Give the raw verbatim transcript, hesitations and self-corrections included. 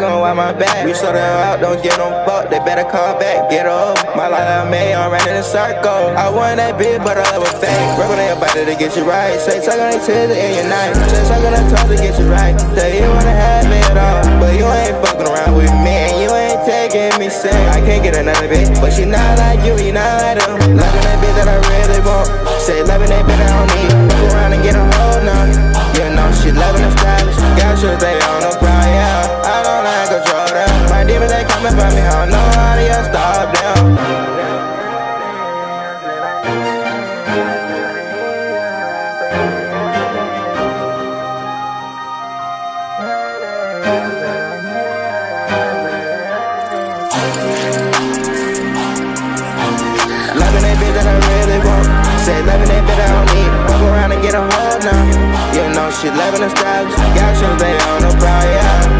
gon' wipe my back. We shut her out, don't get no fuck. They better call back, get up. My life I made, I'm running in a circle. I want that bitch, but I love a fake. Rub on your body to get you right. Say, suck on their titties in your night. Say, suck on their toes to get you right. Say, you wanna have me at all, but you ain't fucking around with me, and you ain't taking me sick. I can't get another bitch, but she not like you, you not like them. Loving that bitch that I really want. Say, loving that bitch I don't need. Look around and get a hold on. You know she loving the stylish. Got your baby on the ground, yeah. I don't like control them. My demons, they coming for me. I don't know how to stop them. Say loving that bitch I don't need. Fuck around and get a hold now. You know she loving the styles. Got shoes, they on the prowl, yeah.